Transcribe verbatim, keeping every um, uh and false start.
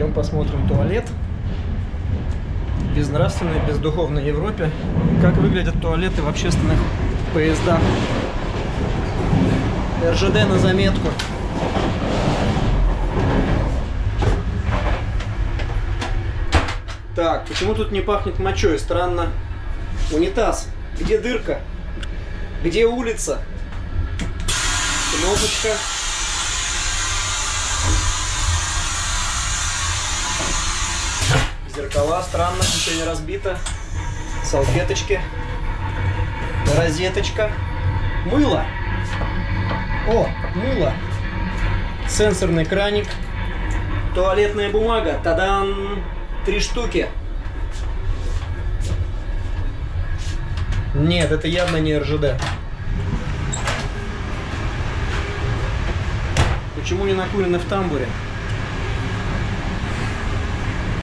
Пойдем посмотрим туалет. В безнравственной, бездуховной Европе. Как выглядят туалеты в общественных поездах. эр жэ дэ на заметку. Так, почему тут не пахнет мочой? Странно. Унитаз. Где дырка? Где улица? Кнопочка. Зеркала, странно, ничего не разбито. Салфеточки. Розеточка. Мыло. О, мыло. Сенсорный краник. Туалетная бумага. Та-дам! Три штуки. Нет, это явно не эр жэ дэ. Почему не накурено в тамбуре?